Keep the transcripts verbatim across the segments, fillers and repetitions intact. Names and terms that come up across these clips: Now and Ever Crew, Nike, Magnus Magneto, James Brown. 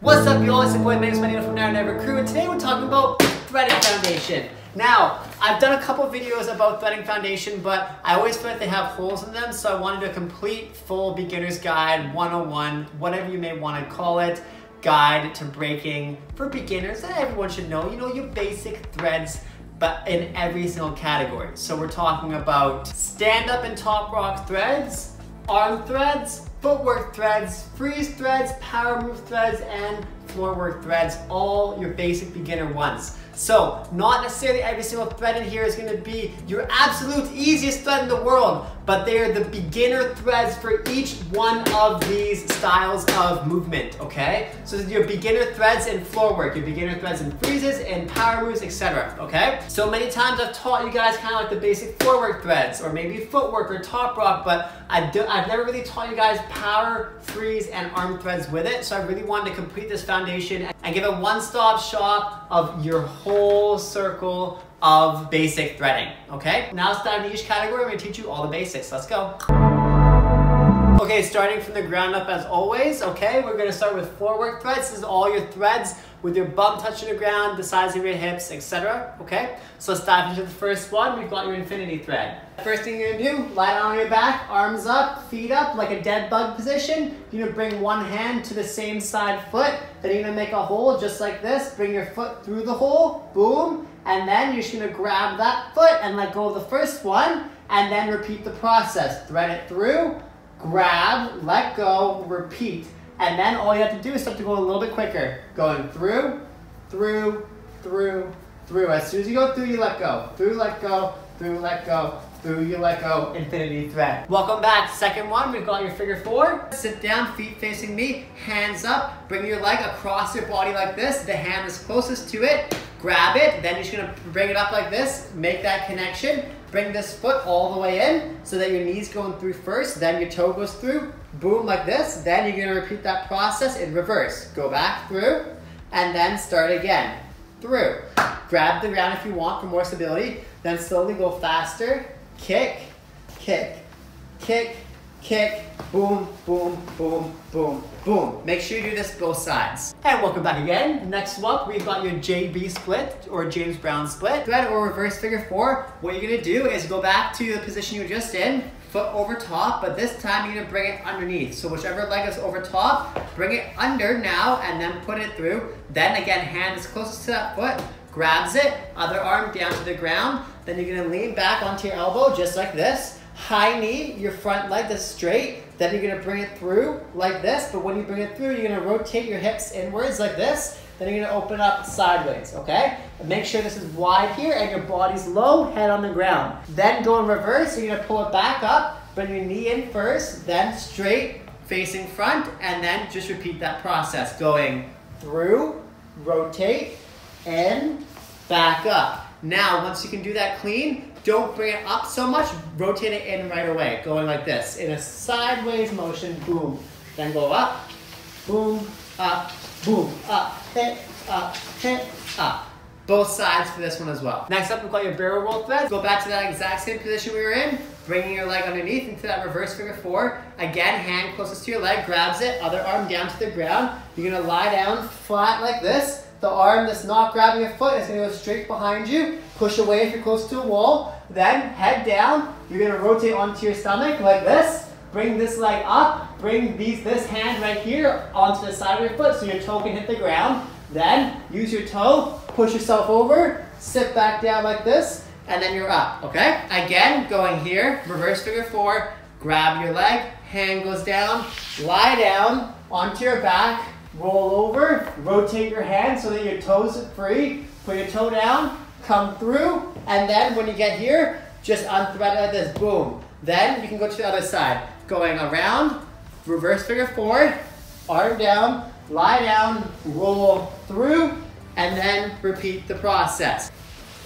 What's up, y'all? It's your boy Magnus Magneto from Now and Ever Crew, and today we're talking about threading foundation. Now, I've done a couple videos about threading foundation, but I always feel like they have holes in them, so I wanted a complete, full beginner's guide, one oh one, whatever you may want to call it, guide to breaking for beginners that everyone should know. You know, your basic threads, but in every single category. So we're talking about stand-up and top rock threads, arm threads, footwork threads, freeze threads, power move threads, and floor work threads, all your basic beginner ones. So not necessarily every single thread in here is going to be your absolute easiest thread in the world, but they are the beginner threads for each one of these styles of movement, okay? So your beginner threads in floor work, your beginner threads in freezes and power moves, et cetera, okay? So many times I've taught you guys kind of like the basic floor work threads, or maybe footwork or top rock, but I do, I've never really taught you guys power, freeze, and arm threads with it, so I really wanted to complete this foundation and give a one-stop shop of your whole circle of basic threading, okay? Now let's dive into each category. I'm gonna teach you all the basics. Let's go. Okay, starting from the ground up as always, okay? We're gonna start with floor work threads. This is all your threads with your bum touching the ground, the sides of your hips, et cetera, okay? So let's dive into the first one. We've got your infinity thread. First thing you're gonna do, lie down on your back, arms up, feet up, like a dead bug position. You're gonna bring one hand to the same side foot, then you're gonna make a hole just like this, bring your foot through the hole, boom, and then you're just gonna grab that foot and let go of the first one, and then repeat the process. Thread it through, grab, let go, repeat. And then all you have to do is start to go a little bit quicker. Going through, through, through, through. As soon as you go through, you let go. Through, let go, through, let go, through, you let go, infinity thread. Welcome back. Second one, we've got your figure four. Sit down, feet facing me, hands up. Bring your leg across your body like this. The hand is closest to it. Grab it, then you're just gonna bring it up like this, make that connection. Bring this foot all the way in so that your knee's going through first, then your toe goes through, boom, like this. Then you're gonna repeat that process in reverse. Go back through, and then start again. Through. Grab the ground if you want for more stability, then slowly go faster. Kick, kick, kick, kick, boom, boom, boom, boom, boom. Make sure you do this both sides. And welcome back again. Next up, we've got your J B split, or James Brown split. Thread or reverse figure four. What you're gonna do is go back to the position you were just in, foot over top, but this time you're gonna bring it underneath. So whichever leg is over top, bring it under now, and then put it through. Then again, hand is closest to that foot, grabs it, other arm down to the ground. Then you're gonna lean back onto your elbow, just like this. High knee, your front leg is straight, then you're gonna bring it through like this, but when you bring it through, you're gonna rotate your hips inwards like this, then you're gonna open up sideways, okay? And make sure this is wide here and your body's low, head on the ground. Then go in reverse, you're gonna pull it back up, bring your knee in first, then straight, facing front, and then just repeat that process, going through, rotate, in, back up. Now, once you can do that clean, don't bring it up so much, rotate it in right away, going like this, in a sideways motion, boom. Then go up, boom, up, boom, up, hit, up, hit, up. Both sides for this one as well. Next up, we've got your barrel roll threads. Go back to that exact same position we were in, bringing your leg underneath into that reverse figure four. Again, hand closest to your leg, grabs it, other arm down to the ground. You're gonna lie down flat like this. The arm that's not grabbing your foot is gonna go straight behind you. Push away if you're close to a wall. Then head down. You're gonna rotate onto your stomach like this. Bring this leg up. Bring these, this hand right here onto the side of your foot so your toe can hit the ground. Then use your toe, push yourself over, sit back down like this, and then you're up, okay? Again, going here, reverse figure four, grab your leg, hand goes down, lie down onto your back, roll over, rotate your hand so that your toes are free, put your toe down, come through, and then when you get here, just unthread it like this, boom. Then you can go to the other side, going around, reverse figure four, arm down, lie down, roll through, and then repeat the process.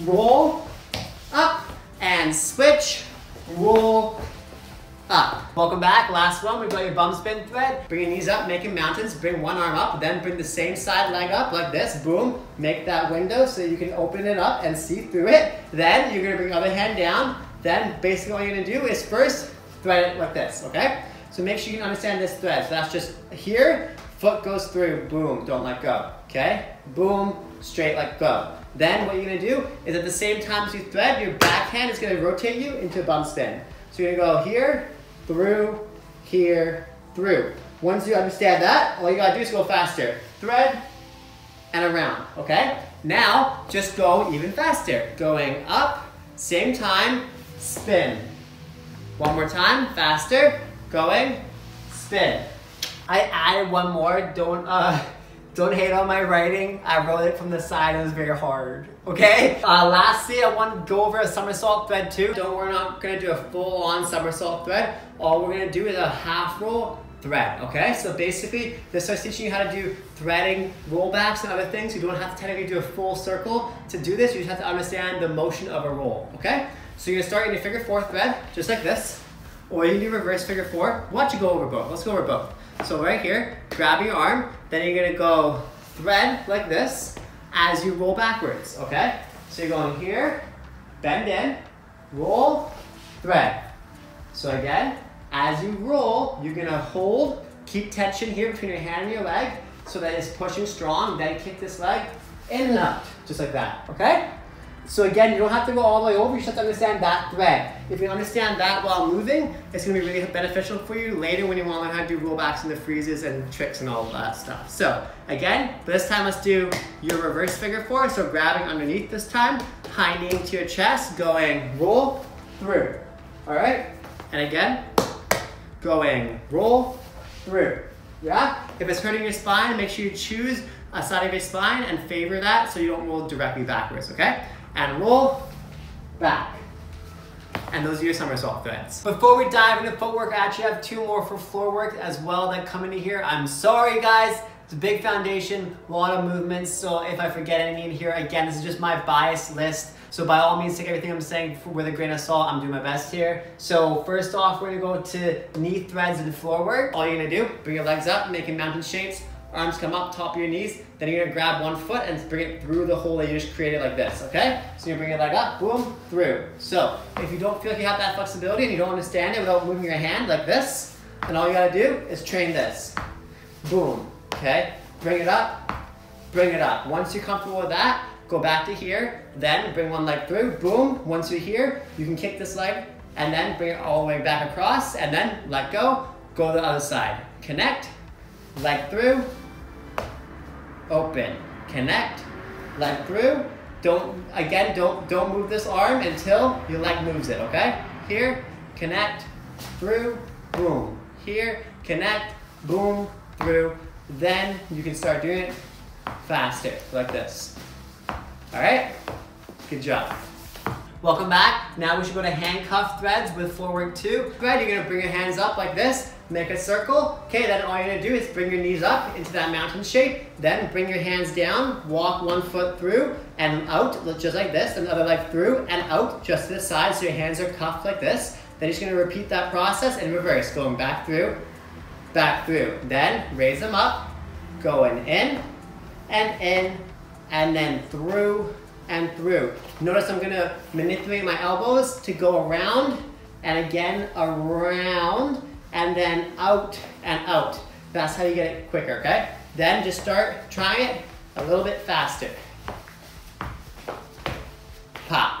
Roll, up, and switch, roll, up. Welcome back. Last one, we've got your bum spin thread. Bring your knees up, making mountains. Bring one arm up, then bring the same side leg up like this. Boom. Make that window so you can open it up and see through it. Then you're going to bring the other hand down. Then basically all you're going to do is first thread it like this, okay? So make sure you can understand this thread. So that's just here, Foot goes through, boom, don't let go, okay? Boom, straight let go. Then what you're gonna do is at the same time as you thread, your backhand is gonna rotate you into a bum stand. So you're gonna go here, through, here, through. Once you understand that, all you gotta do is go faster. Thread and around, okay? Now, just go even faster. Going up, same time, spin. One more time, faster, going, spin. I added one more, don't, uh, Don't hate on my writing. I wrote it from the side, it was very hard, okay? Uh, lastly, I want to go over a somersault thread too. Don't, we're not gonna do a full-on somersault thread. All we're gonna do is a half roll thread, okay? So basically, this starts teaching you how to do threading, rollbacks, and other things. You don't have to technically do a full circle to do this. You just have to understand the motion of a roll, okay? So you're gonna start in your figure four thread, just like this, or you can do reverse figure four. Why don't you go over both? Let's go over both. So right here, grab your arm, then you're gonna go thread like this as you roll backwards, okay? So you're going here, bend in, roll, thread. So again, as you roll, you're gonna hold, keep tension here between your hand and your leg so that it's pushing strong, then kick this leg in and out, just like that, okay? So again, you don't have to go all the way over, you just have to understand that thread. If you understand that while moving, it's gonna be really beneficial for you later when you wanna learn how to do rollbacks and the freezes and tricks and all of that stuff. So again, this time let's do your reverse figure four. So grabbing underneath this time, high knee to your chest, going roll through, all right? And again, going roll through, yeah? If it's hurting your spine, make sure you choose a side of your spine and favor that so you don't roll directly backwards, okay? And roll, back. And those are your somersault threads. Before we dive into footwork, I actually have two more for floor work as well that come into here. I'm sorry guys, it's a big foundation, a lot of movements, so if I forget any in here, again, this is just my bias list. So by all means, take everything I'm saying with a grain of salt, I'm doing my best here. So first off, we're gonna go to knee threads and floor work. All you're gonna do, bring your legs up, making mountain shapes, arms come up, top of your knees, then you're gonna grab one foot and bring it through the hole that you just created like this, okay? So you bring your leg up, boom, through. So if you don't feel like you have that flexibility and you don't understand it without moving your hand like this, then all you gotta do is train this. Boom, okay? Bring it up, bring it up. Once you're comfortable with that, go back to here, then bring one leg through, boom. Once you're here, you can kick this leg and then bring it all the way back across and then let go, go to the other side. Connect, leg through, open, connect, leg through. Don't, again, don't, don't move this arm until your leg moves it, okay? Here, connect, through, boom. Here, connect, boom, through. Then you can start doing it faster, like this. All right, good job. Welcome back. Now we should go to handcuff threads with floor work two. Thread, you're gonna bring your hands up like this, make a circle. Okay, then all you're gonna do is bring your knees up into that mountain shape, then bring your hands down, walk one foot through and out, just like this, and the other leg through and out, just to the side, so your hands are cuffed like this. Then you're just gonna repeat that process in reverse, going back through, back through. Then raise them up, going in and in, and then through, and through. Notice I'm gonna manipulate my elbows to go around and again around and then out and out. That's how you get it quicker, okay? Then just start trying it a little bit faster. Pop.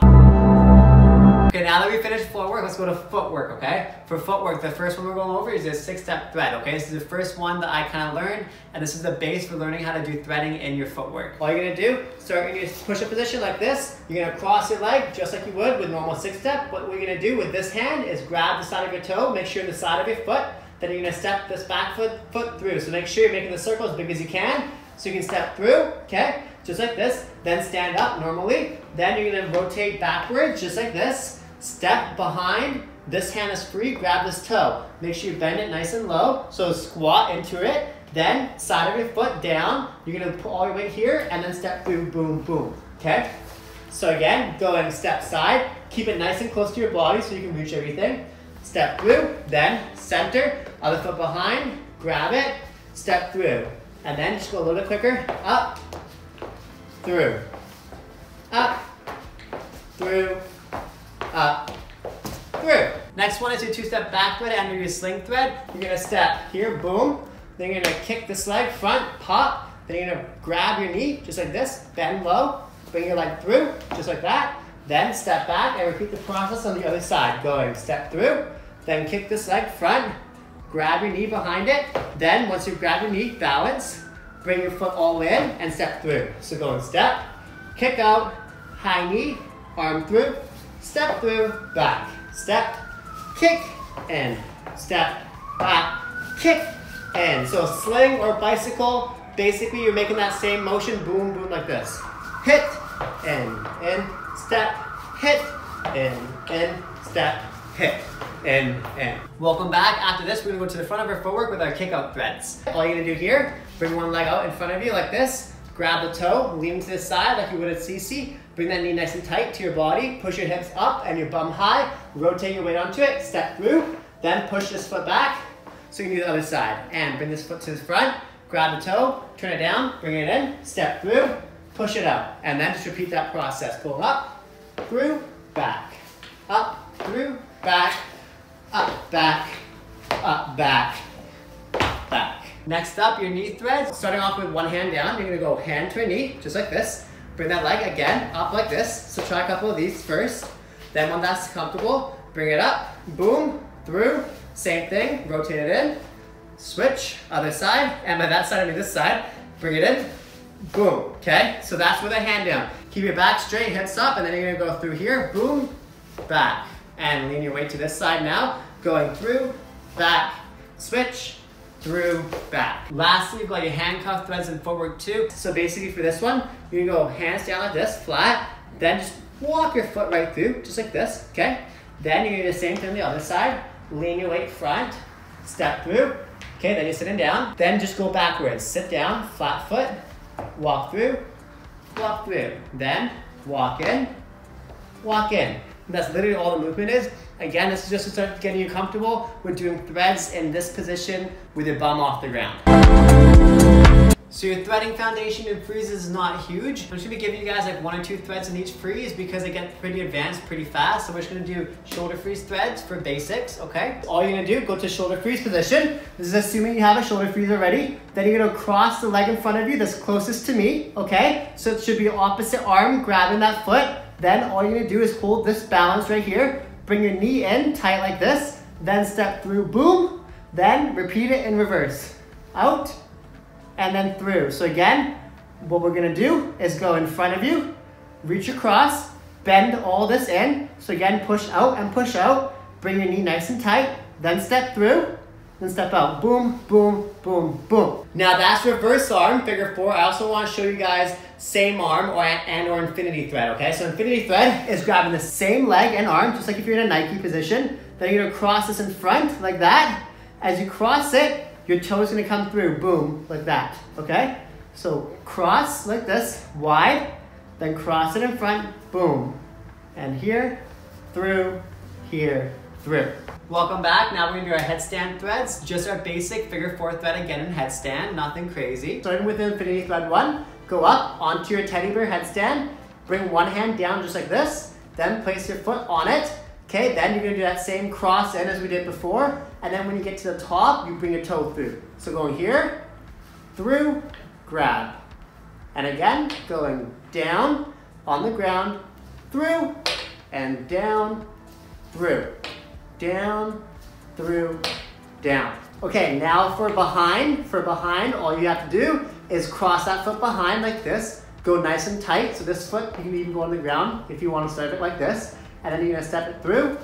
Okay, now that we finished floor work, let's go to footwork, okay? For footwork, the first one we're going over is a six-step thread, okay? This is the first one that I kind of learned, and this is the base for learning how to do threading in your footwork. All you're gonna do, start in your push-up position like this. You're gonna cross your leg just like you would with normal six-step. What we're gonna do with this hand is grab the side of your toe, make sure the side of your foot, then you're gonna step this back foot, foot through. So make sure you're making the circle as big as you can, so you can step through, okay? Just like this, then stand up normally. Then you're gonna rotate backwards, just like this. Step behind, this hand is free, grab this toe. Make sure you bend it nice and low, so squat into it, then side of your foot down, you're gonna put all your weight here, and then step through, boom, boom, okay? So again, go and step side, keep it nice and close to your body so you can reach everything. Step through, then center, other foot behind, grab it, step through, and then just go a little bit quicker, up, through, up, through, up, through. Next one is your two-step back thread under your sling thread. You're gonna step here, boom, Then you're gonna kick the slide front, pop. Then you're gonna grab your knee, just like this, bend low, bring your leg through, just like that. Then step back and repeat the process on the other side. Going step through, then kick this leg front, grab your knee behind it. Then once you grab your knee, balance, bring your foot all in and step through. So go and step, kick out, high knee, arm through, step through, back, step, kick, in, step, back, kick, in. So sling or bicycle, basically you're making that same motion, boom, boom, like this. Hit, in, in, step, hit, in, in, step, hit, in, in. Welcome back. After this, we're gonna go to the front of our footwork with our kick-out threads. All you're gonna do here, bring one leg out in front of you like this, grab the toe, lean to the side like you would at C C, bring that knee nice and tight to your body, push your hips up and your bum high, rotate your weight onto it, step through, then push this foot back, so you can do the other side. And bring this foot to the front, grab the toe, turn it down, bring it in, step through, push it out, and then just repeat that process. Go up, through, back, up, through, back, up, back, up, back, back. Next up, your knee threads. Starting off with one hand down, you're gonna go hand to a knee, just like this. Bring that leg again up like this. So try a couple of these first. Then when that's comfortable, bring it up, boom, through, same thing, rotate it in, switch, other side, and by that side, I mean this side, bring it in, boom, okay? So that's with a hand down. Keep your back straight, hips up, and then you're gonna go through here, boom, back. And lean your weight to this side now, going through, back, switch, through, back. Lastly, you've got your handcuff threads and footwork too. So basically for this one, you're gonna go hands down like this, flat, then just walk your foot right through, just like this, okay? Then you're gonna do the same thing on the other side, lean your weight front, step through, okay, then you're sitting down, then just go backwards, sit down, flat foot, walk through, walk through, then walk in, walk in. And that's literally all the movement is. Again, this is just to start getting you comfortable with doing threads in this position with your bum off the ground. So your threading foundation in freezes is not huge. I'm just gonna be giving you guys like one or two threads in each freeze because they get pretty advanced pretty fast. So we're just gonna do shoulder freeze threads for basics, okay? All you're gonna do, go to shoulder freeze position. This is assuming you have a shoulder freeze already. Then you're gonna cross the leg in front of you that's closest to me, okay? So it should be opposite arm grabbing that foot. Then all you're gonna do is hold this balance right here. Bring your knee in tight like this. Then step through, boom. Then repeat it in reverse. Out. And then through. So again, what we're gonna do is go in front of you, reach across, bend all this in. So again, push out and push out, bring your knee nice and tight, then step through, then step out. Boom, boom, boom, boom. Now that's reverse arm, figure four. I also wanna show you guys same arm or and or infinity thread, okay? So infinity thread is grabbing the same leg and arm, just like if you're in a Nike position. Then you're gonna cross this in front like that. As you cross it, your toe's gonna come through, boom, like that, okay? So cross like this, wide, then cross it in front, boom. And here, through, here, through. Welcome back. Now we're gonna do our headstand threads, just our basic figure four thread again in headstand, nothing crazy. Starting with infinity thread one, go up onto your teddy bear headstand, bring one hand down just like this, then place your foot on it. Okay, then you're gonna do that same cross in as we did before, and then when you get to the top, you bring your toe through. So going here, through, grab. And again, going down, on the ground, through, and down, through, down, through, down. Okay, now for behind, for behind, all you have to do is cross that foot behind like this, go nice and tight, so this foot, you can even go on the ground if you wanna start it like this. And then you're gonna step it through,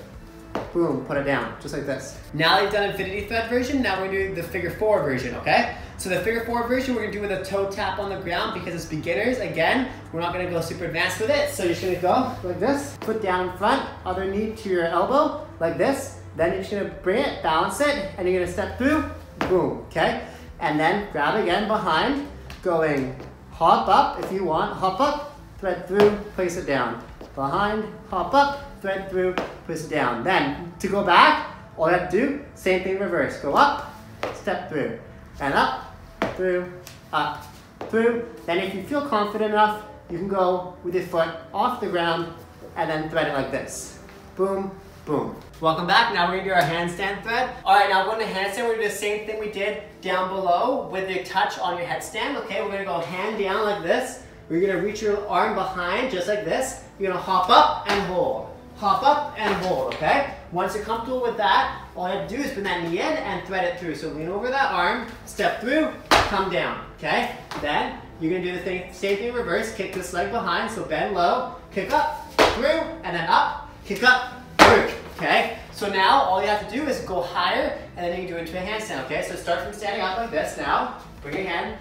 boom, put it down, just like this. Now that you've done infinity thread version, now we're doing the figure four version, okay? So the figure four version we're gonna do with a toe tap on the ground because it's beginners, again, we're not gonna go super advanced with it. So you're just gonna go like this, foot down in front, other knee to your elbow, like this. Then you're just gonna bring it, balance it, and you're gonna step through, boom, okay? And then grab again behind, going hop up if you want, hop up, thread through, place it down. Behind, hop up, thread through, push down. Then to go back, all you have to do, same thing reverse. Go up, step through, and up, through, up, through. Then if you feel confident enough, you can go with your foot off the ground and then thread it like this. Boom, Boom. Welcome back. Now we're gonna do our handstand thread. All right, now going to handstand, we're gonna do the same thing we did down below with your touch on your headstand. Okay, we're gonna go hand down like this. We're gonna reach your arm behind just like this. You're gonna hop up and hold. Hop up and hold, okay? Once you're comfortable with that, all you have to do is bring that knee in and thread it through. So lean over that arm, step through, come down, okay? Then you're gonna do the thing, same thing in reverse, kick this leg behind, so bend low, kick up, through, and then up, kick up, through, okay? So now all you have to do is go higher, and then you can do it into a handstand, okay? So start from standing up like this now, bring your hand,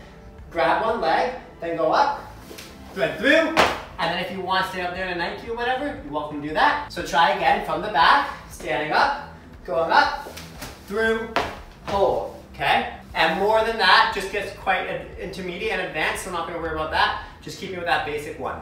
grab one leg, then go up, thread through, and then if you want to stand up there in a Nike or whatever, you're welcome to do that. So try again from the back, standing up, going up, through, hold, okay? And more than that just gets quite intermediate and advanced, so I'm not going to worry about that. Just keep me with that basic one.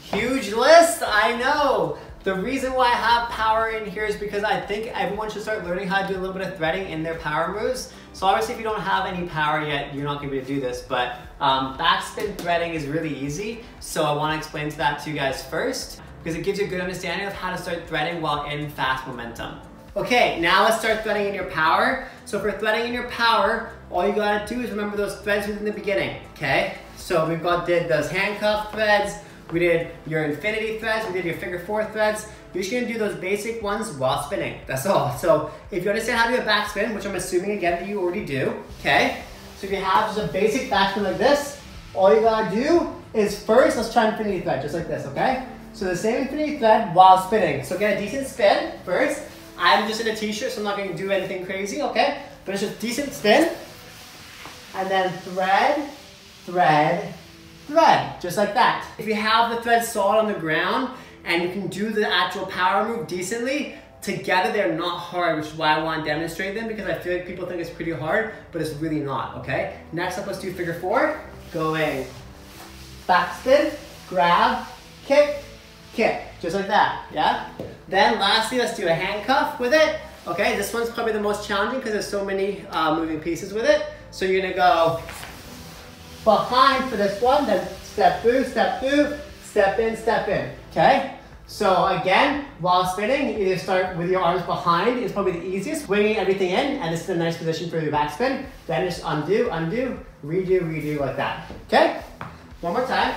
Huge list, I know. The reason why I have power in here is because I think everyone should start learning how to do a little bit of threading in their power moves. So obviously if you don't have any power yet, you're not going to be able to do this, but um, backspin threading is really easy. So I want to explain that to you guys first, because it gives you a good understanding of how to start threading while in fast momentum. Okay, now let's start threading in your power. So for threading in your power, all you gotta do is remember those threads within the beginning, okay? So we've got, did those handcuff threads, we did your infinity threads, we did your figure four threads. You're just gonna do those basic ones while spinning, that's all. So if you understand how to do a backspin, which I'm assuming again that you already do, okay? So if you have just a basic backspin like this, all you gotta do is first, let's try infinity thread, just like this, okay? So the same infinity thread while spinning. So get a decent spin first. I'm just in a t-shirt, so I'm not going to do anything crazy, okay? But it's just decent spin, and then thread, thread, thread, just like that. If you have the thread solid on the ground, and you can do the actual power move decently, together they're not hard, which is why I want to demonstrate them, because I feel like people think it's pretty hard, but it's really not, okay? Next up, let's do figure four, going backspin, grab, kick, kick, just like that, yeah? Then lastly, let's do a handcuff with it. Okay, this one's probably the most challenging because there's so many uh, moving pieces with it. So you're gonna go behind for this one, then step through, step through, step in, step in, okay? So again, while spinning, you either start with your arms behind, it's probably the easiest, winging everything in, and this is a nice position for your backspin. Then just undo, undo, redo, redo like that, okay? One more time.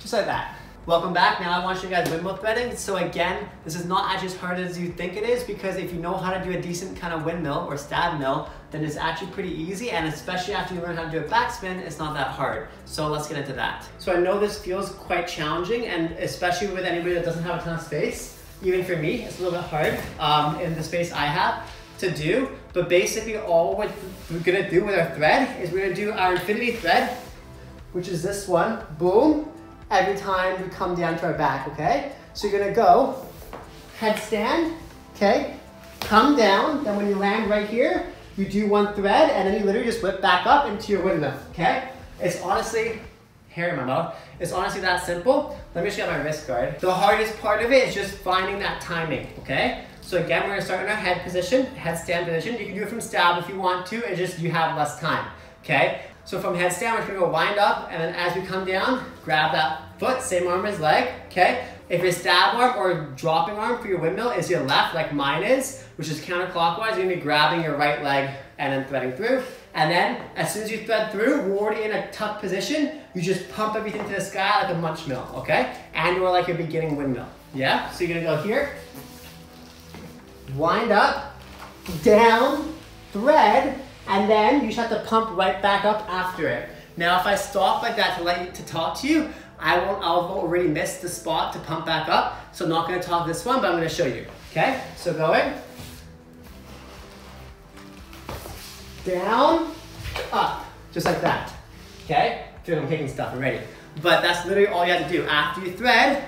Just like that. Welcome back. Now I want you guys windmill threading. So again, this is not actually as hard as you think it is, because if you know how to do a decent kind of windmill or stab mill, then it's actually pretty easy, and especially after you learn how to do a backspin, it's not that hard. So let's get into that. So I know this feels quite challenging, and especially with anybody that doesn't have a ton of space, even for me, it's a little bit hard um, in the space I have to do. But basically all we're, we're gonna do with our thread is we're gonna do our infinity thread, which is this one, boom, every time we come down to our back, okay? So you're gonna go headstand, okay? Come down, then when you land right here, you do one thread, and then you literally just whip back up into your windmill, okay? It's honestly, hair in my mouth, it's honestly that simple. Let me show you my wrist guard. The hardest part of it is just finding that timing, okay? So again, we're gonna start in our head position, headstand position. You can do it from stab if you want to, it's just you have less time, okay? So from headstand, we're just gonna go wind up, and then as we come down, grab that foot, same arm as leg, okay? If your stab arm or dropping arm for your windmill is your left, like mine is, which is counterclockwise, you're gonna be grabbing your right leg and then threading through. And then, as soon as you thread through, we're already in a tuck position, you just pump everything to the sky like a munch mill, okay? And or like your beginning windmill, yeah? So you're gonna go here, wind up, down, thread, and then you just have to pump right back up after it. Now, if I stop like that to let you, to talk to you, I won't, I'll already miss the spot to pump back up. So I'm not gonna talk this one, but I'm gonna show you, okay? So go in, down, up, just like that, okay? I feel like I'm kicking stuff already. But that's literally all you have to do. After you thread,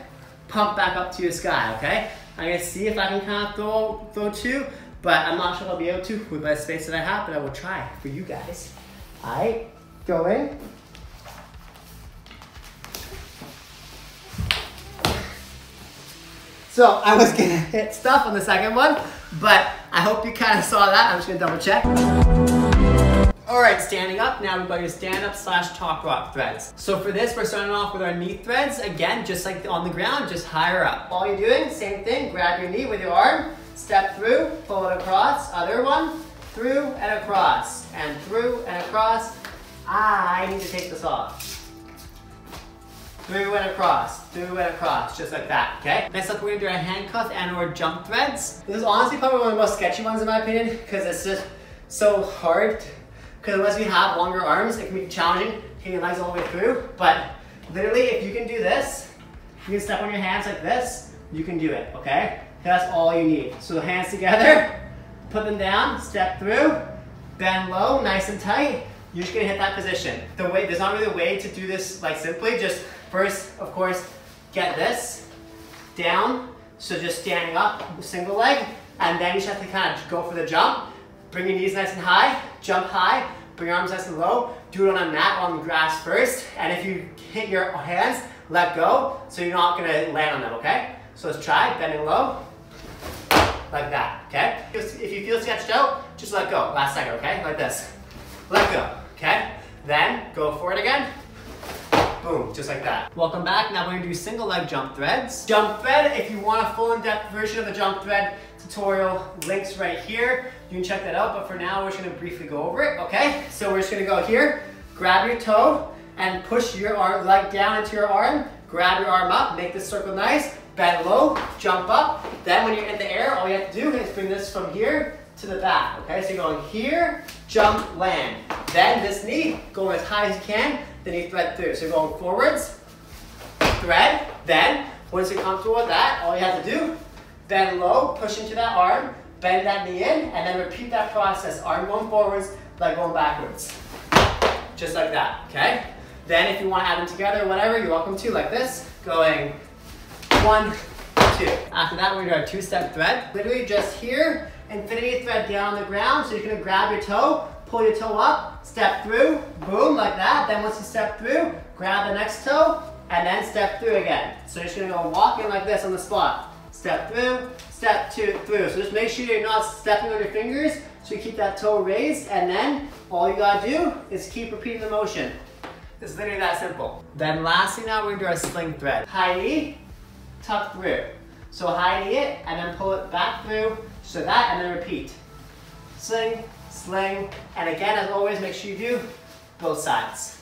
pump back up to your sky, okay? I'm gonna see if I can kind of throw, throw two, but I'm not sure I'll be able to with my space that I have, but I will try for you guys. All right, go in. So I was gonna hit stuff on the second one, but I hope you kind of saw that. I'm just gonna double check. All right, standing up, now we're going to stand up slash top rock threads. So for this, we're starting off with our knee threads. Again, just like on the ground, just higher up. All you're doing, same thing, grab your knee with your arm, step through, pull it across, other one, through and across, and through and across. Ah, I need to take this off. Through and across, through and across, just like that, okay? Next up, we're gonna do our handcuff and or jump threads. This is honestly probably one of the most sketchy ones in my opinion, because it's just so hard. Because unless we have longer arms, it can be challenging taking your legs all the way through. But literally, if you can do this, you can step on your hands like this, you can do it, okay? That's all you need. So hands together, put them down, step through, bend low, nice and tight. You're just gonna hit that position. The way, there's not really a way to do this like simply, just first, of course, get this down. So just standing up, single leg, and then you just have to kind of go for the jump. Bring your knees nice and high, jump high, bring your arms nice and low, do it on a mat or on the grass first, and if you hit your hands, let go, so you're not gonna land on them, okay? So let's try, bending low, like that, okay? If you feel sketched out, just let go, last second, okay? Like this, let go, okay? Then, go for it again, boom, just like that. Welcome back, now we're gonna do single leg jump threads. Jump thread, if you want a full in-depth version of the jump thread, tutorial links right here. You can check that out, but for now, we're just gonna briefly go over it, okay? So we're just gonna go here, grab your toe, and push your arm, leg down into your arm, grab your arm up, make this circle nice, bend low, jump up. Then when you're in the air, all you have to do is bring this from here to the back, okay? So you're going here, jump, land. Then this knee, going as high as you can, then you thread through. So you're going forwards, thread, then, once you're comfortable with that, all you have to do, bend low, push into that arm, bend that knee in, and then repeat that process. Arm going forwards, leg going backwards. Just like that, okay? Then if you want to add them together, whatever, you're welcome to, like this. Going one, two. After that, we're going to do our two-step thread. Literally just here, infinity thread down on the ground, so you're going to grab your toe, pull your toe up, step through, boom, like that. Then once you step through, grab the next toe, and then step through again. So you're just going to go walking like this on the spot. Step through, step two, through. So just make sure you're not stepping on your fingers, so you keep that toe raised, and then all you gotta do is keep repeating the motion. It's literally that simple. Then lastly now, we're gonna do our sling thread. High knee, tuck through. So high knee it, and then pull it back through, so that, and then repeat. Sling, sling, and again, as always, make sure you do both sides.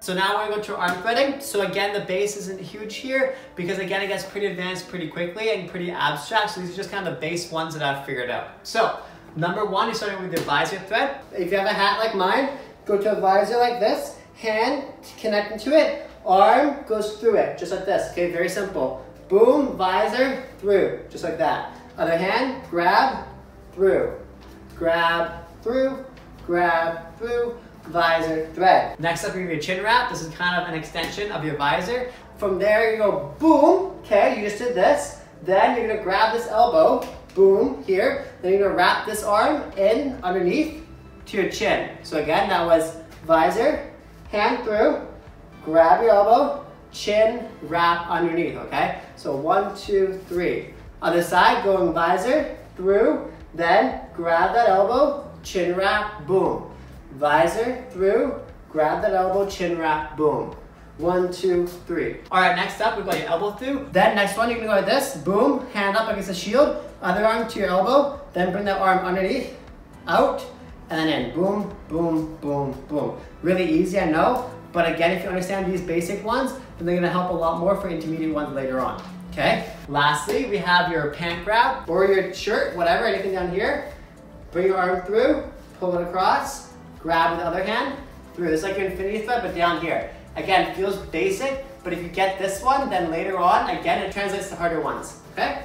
So now we're going to go to arm threading. So again, the base isn't huge here because again, it gets pretty advanced pretty quickly and pretty abstract. So these are just kind of the base ones that I've figured out. So number one, you're starting with the visor thread. If you have a hat like mine, go to a visor like this, hand connecting to it, arm goes through it, just like this, okay? Very simple. Boom, visor, through, just like that. Other hand, grab, through, grab, through, grab, through, visor thread. Next up, you're gonna do your chin wrap. This is kind of an extension of your visor. From there, you go boom, okay, you just did this. Then you're gonna grab this elbow, boom, here. Then you're gonna wrap this arm in underneath to your chin. So again, that was visor, hand through, grab your elbow, chin, wrap underneath, okay? So one, two, three. Other side, going visor, through, then grab that elbow, chin wrap, boom. Visor, through, grab that elbow, chin wrap, boom. One, two, three. All right, next up, we've got your elbow through. Then next one, you're gonna go like this, boom, hand up against the shield, other arm to your elbow, then bring that arm underneath, out, and then in, boom, boom, boom, boom. Really easy, I know, but again, if you understand these basic ones, then they're gonna help a lot more for intermediate ones later on, okay? Lastly, we have your pant grab, or your shirt, whatever, anything down here. Bring your arm through, pull it across, grab with the other hand, through. It's like your infinity thread, but down here. Again, it feels basic, but if you get this one, then later on, again, it translates to harder ones, okay?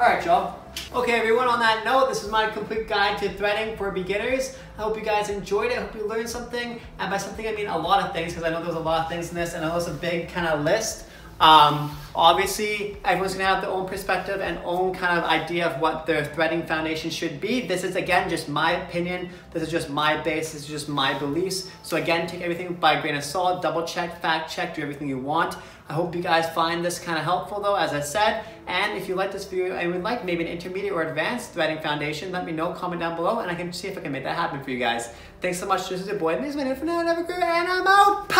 All right, y'all. Okay, everyone, on that note, this is my complete guide to threading for beginners. I hope you guys enjoyed it. I hope you learned something. And by something, I mean a lot of things, because I know there's a lot of things in this, and I know it's a big kind of list. Um, obviously, everyone's going to have their own perspective and own kind of idea of what their threading foundation should be. This is, again, just my opinion. This is just my base. This is just my beliefs. So again, take everything by a grain of salt, double check, fact check, do everything you want. I hope you guys find this kind of helpful though, as I said. And if you like this video and would like maybe an intermediate or advanced threading foundation, let me know, comment down below, and I can see if I can make that happen for you guys. Thanks so much. This is your boy, Magnus Magneto for Now and Ever Crew, and I'm out.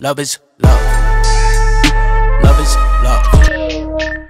Love is love. Love is love.